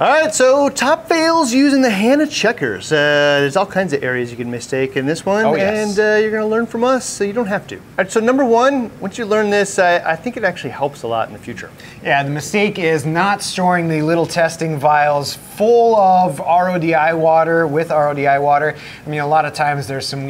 All right, so top fails using the Hanna checkers. There's all kinds of areas you can mistake in this one, and you're gonna learn from us, so you don't have to. All right, so number one, once you learn this, I think it actually helps a lot in the future. Yeah, the mistake is not storing the little testing vials full of RODI water with RODI water. I mean, a lot of times there's some,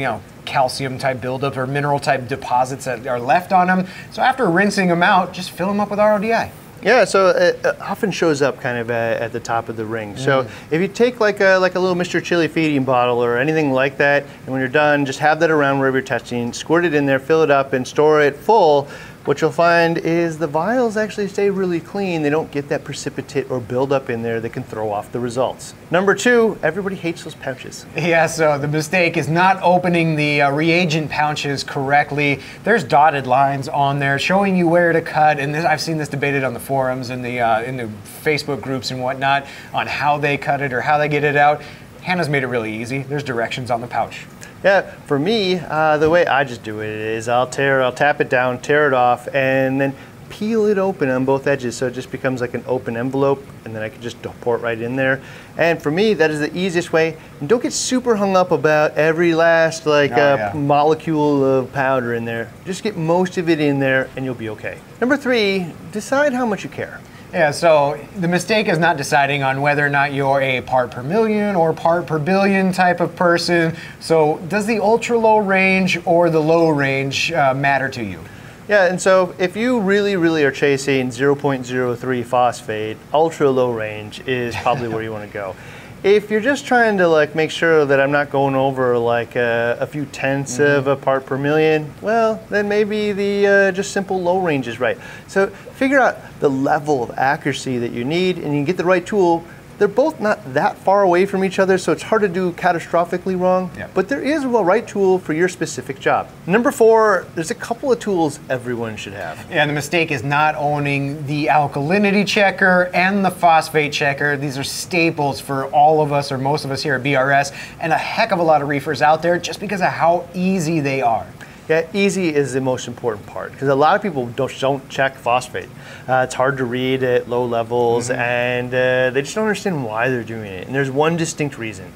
calcium type buildup or mineral type deposits that are left on them. So after rinsing them out, just fill them up with RODI. Yeah, so it often shows up kind of at the top of the ring. So if you take like a little Mr. Chili feeding bottle or anything like that, and when you're done, just have that around wherever you're testing, squirt it in there, fill it up, and store it full. What you'll find is the vials actually stay really clean. They don't get that precipitate or buildup in there that can throw off the results. Number two, everybody hates those pouches. Yeah, so the mistake is not opening the reagent pouches correctly. There's dotted lines on there showing you where to cut, and I've seen this debated on the forums and in the Facebook groups and whatnot on how they cut it or how they get it out. Hanna's made it really easy. There's directions on the pouch. Yeah, for me, the way I just do it is I'll tap it down, tear it off, and then peel it open on both edges so it just becomes like an open envelope, and then I can just pour it right in there. And for me, that is the easiest way. And don't get super hung up about every last molecule of powder in there. Just get most of it in there and you'll be okay. Number three, decide how much you care. Yeah, so the mistake is not deciding on whether or not you're a part per million or part per billion type of person. So does the ultra low range or the low range matter to you? Yeah, and so if you really, really are chasing 0.03 phosphate, ultra low range is probably where you want to go. If you're just trying to make sure that I'm not going over a few tenths of a part per million, well, then maybe the just simple low range is right. So figure out the level of accuracy that you need and you can get the right tool. They're both not that far away from each other, so it's hard to do catastrophically wrong, but there is a right tool for your specific job. Number four, there's a couple of tools everyone should have. And the mistake is not owning the alkalinity checker and the phosphate checker. These are staples for all of us or most of us here at BRS and a heck of a lot of reefers out there just because of how easy they are. Yeah, easy is the most important part because a lot of people don't check phosphate. It's hard to read at low levels and they just don't understand why they're doing it. And there's one distinct reason.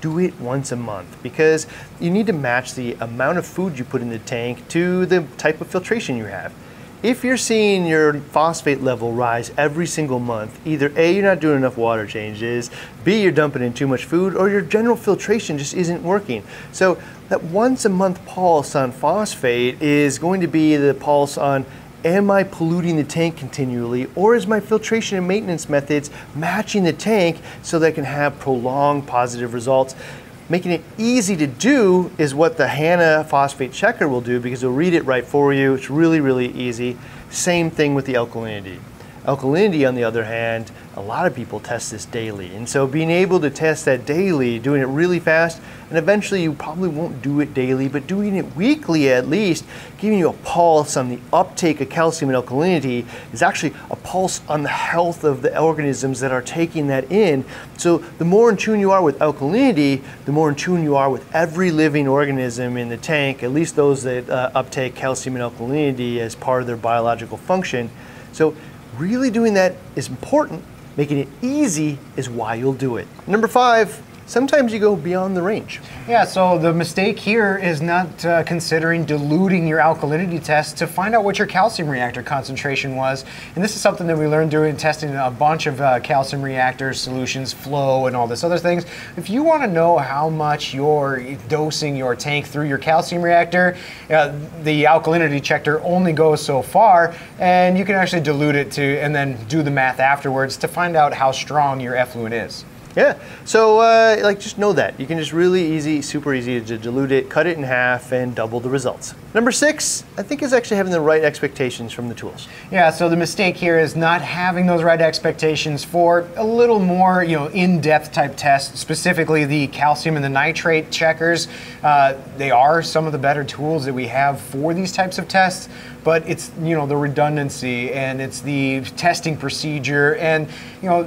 Do it once a month because you need to match the amount of food you put in the tank to the type of filtration you have. If you're seeing your phosphate level rise every single month, either A, you're not doing enough water changes, B, you're dumping in too much food, or your general filtration just isn't working. So that once a month pulse on phosphate is going to be the pulse on, am I polluting the tank continually, or is my filtration and maintenance methods matching the tank so that I can have prolonged positive results? Making it easy to do is what the Hanna phosphate checker will do because it'll read it right for you. It's really, really easy. Same thing with the alkalinity. Alkalinity, on the other hand, a lot of people test this daily. And so being able to test that daily, doing it really fast, and eventually you probably won't do it daily, but doing it weekly at least, giving you a pulse on the uptake of calcium and alkalinity is actually a pulse on the health of the organisms that are taking that in. So the more in tune you are with alkalinity, the more in tune you are with every living organism in the tank, at least those that uptake calcium and alkalinity as part of their biological function. So really doing that is important. Making it easy is why you'll do it. Number five, sometimes you go beyond the range. Yeah, so the mistake here is not considering diluting your alkalinity test to find out what your calcium reactor concentration was. And this is something that we learned doing testing a bunch of calcium reactor solutions, flow and all this other things. If you want to know how much you're dosing your tank through your calcium reactor, the alkalinity checker only goes so far, and you can actually dilute it and then do the math afterwards to find out how strong your effluent is. Yeah, so just know that. You can just really easy, super easy to dilute it, cut it in half, and double the results. Number six, I think is actually having the right expectations from the tools. Yeah, so the mistake here is not having those right expectations for a little more in-depth type tests, specifically the calcium and the nitrate checkers. They are some of the better tools that we have for these types of tests, but it's the redundancy and it's the testing procedure and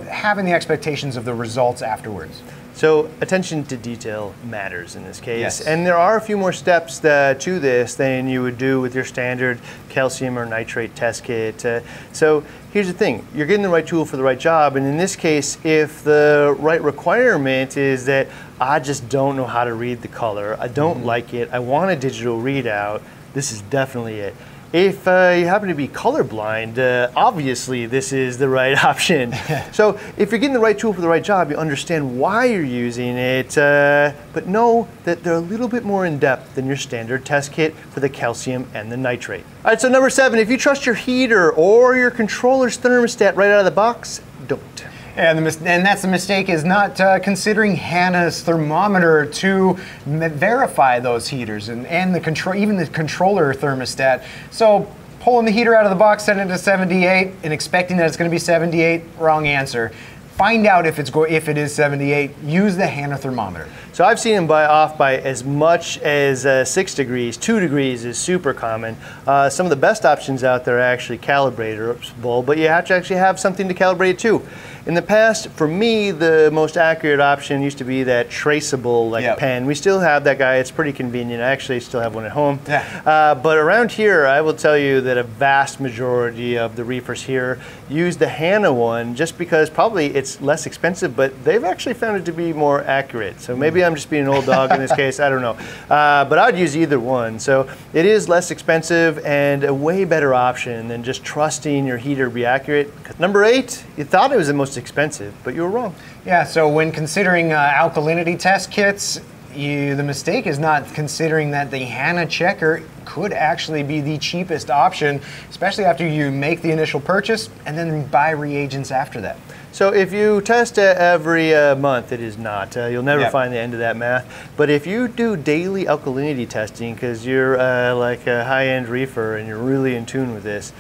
having the expectations of the results afterwards. So attention to detail matters in this case. Yes. And there are a few more steps to this than you would do with your standard calcium or nitrate test kit. So here's the thing, you're getting the right tool for the right job. And in this case, if the right requirement is that I just don't know how to read the color, I don't like it, I want a digital readout, this is definitely it. If you happen to be colorblind, obviously this is the right option. So if you're getting the right tool for the right job, you understand why you're using it, but know that they're a little bit more in depth than your standard test kit for the calcium and the nitrate. All right, so number 7, if you trust your heater or your controller's thermostat right out of the box, don't. And that's the mistake, is not considering Hanna's thermometer to verify those heaters and the even the controller thermostat. So pulling the heater out of the box, setting it to 78, and expecting that it's going to be 78, wrong answer. Find out if it is 78. Use the Hanna thermometer. So I've seen them off by as much as 6 degrees. 2 degrees is super common. Some of the best options out there are actually calibratable, but you have to actually have something to calibrate to. In the past, for me, the most accurate option used to be that traceable pen. We still have that guy. It's pretty convenient. I actually still have one at home. Yeah. But around here, I will tell you that a vast majority of the reefers here use the Hanna one, just because probably it's less expensive, but they've actually found it to be more accurate. So maybe I'm just being an old dog in this case. I don't know. But I'd use either one. So it is less expensive and a way better option than just trusting your heater to be accurate. Number 8, you thought it was the most expensive, but you were wrong. Yeah, so when considering alkalinity test kits, the mistake is not considering that the Hanna checker could actually be the cheapest option, especially after you make the initial purchase and then buy reagents after that. So if you test every month, it is not. You'll never find the end of that math. But if you do daily alkalinity testing, because you're like a high-end reefer and you're really in tune with this,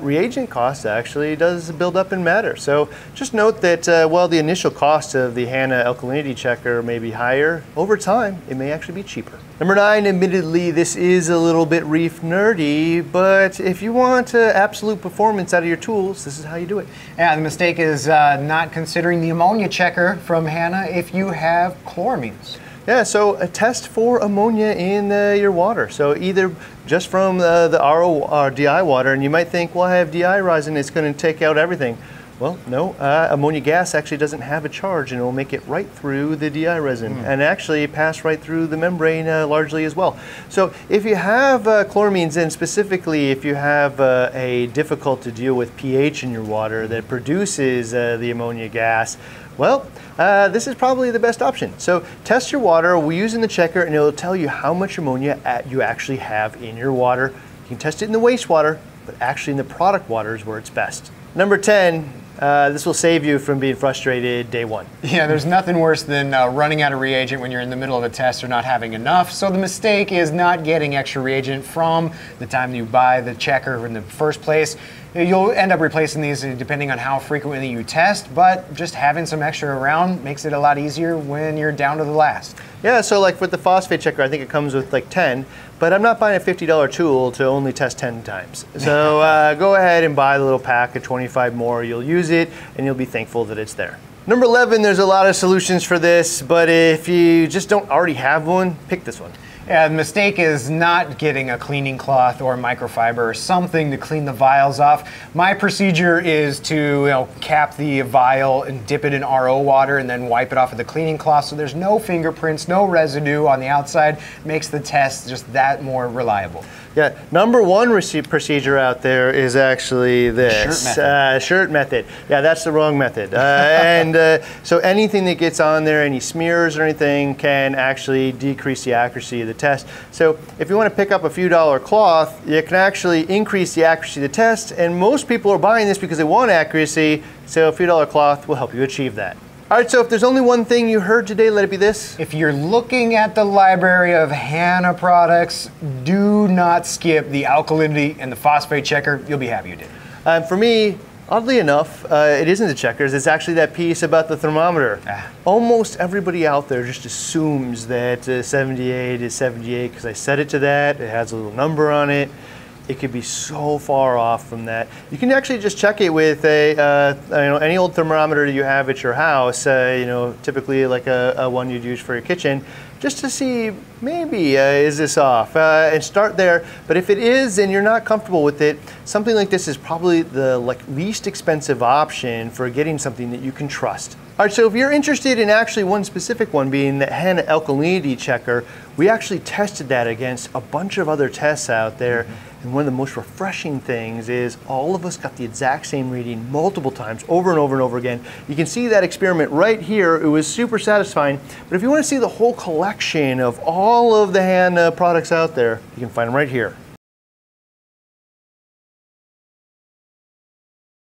reagent cost actually does build up and matter. So just note that while the initial cost of the Hanna alkalinity checker may be higher, over time it may actually be cheaper. Number 9, admittedly this is a little bit reef nerdy, but if you want absolute performance out of your tools, this is how you do it. Yeah, the mistake is not considering the ammonia checker from Hanna if you have chloramines. Yeah, so a test for ammonia in your water. So either just from the RO or DI water, and you might think, well, I have DI rosin, it's going to take out everything. Well, no, ammonia gas actually doesn't have a charge, and it will make it right through the DI resin and actually pass right through the membrane largely as well. So if you have chloramines, and specifically if you have a difficult to deal with pH in your water that produces the ammonia gas, well, this is probably the best option. So test your water. We're using the checker, and it'll tell you how much ammonia you actually have in your water. You can test it in the wastewater, but actually in the product water is where it's best. Number 10. This will save you from being frustrated day 1. Yeah, there's nothing worse than running out of reagent when you're in the middle of a test or not having enough. So the mistake is not getting extra reagent from the time you buy the checker in the first place. You'll end up replacing these depending on how frequently you test, but just having some extra around makes it a lot easier when you're down to the last. Yeah, so like with the phosphate checker, I think it comes with like 10, but I'm not buying a $50 tool to only test 10 times. So go ahead and buy the little pack of 25 more. You'll use it and you'll be thankful that it's there. Number 11, there's a lot of solutions for this, but if you just don't already have one, pick this one. Yeah, the mistake is not getting a cleaning cloth or microfiber or something to clean the vials off. My procedure is to cap the vial and dip it in RO water and then wipe it off with a cleaning cloth so there's no fingerprints, no residue on the outside. Makes the test just that more reliable. Yeah, number 1 procedure out there is actually this. Shirt method. Shirt method. Yeah, that's the wrong method. So anything that gets on there, any smears or anything, can actually decrease the accuracy of the test. So if you want to pick up a few dollar cloth, you can actually increase the accuracy of the test, and most people are buying this because they want accuracy, so a few dollar cloth will help you achieve that. All right, so if there's only one thing you heard today, let it be this. If you're looking at the library of Hanna products, do not skip the alkalinity and the phosphate checker. You'll be happy you did. For me, oddly enough, it isn't the checkers, it's actually that piece about the thermometer. Almost everybody out there just assumes that 78 is 78 because I set it to that, it has a little number on it. it could be so far off from that. You can actually just check it with a any old thermometer you have at your house, typically like a one you'd use for your kitchen, just to see maybe is this off, and start there. But if it is and you're not comfortable with it, something like this is probably the least expensive option for getting something that you can trust. All right, so if you're interested in actually one specific one being the Hanna alkalinity checker, we actually tested that against a bunch of other tests out there. And one of the most refreshing things is all of us got the exact same reading multiple times, over and over and over again. You can see that experiment right here. It was super satisfying. But if you want to see the whole collection of all of the Hanna products out there, you can find them right here.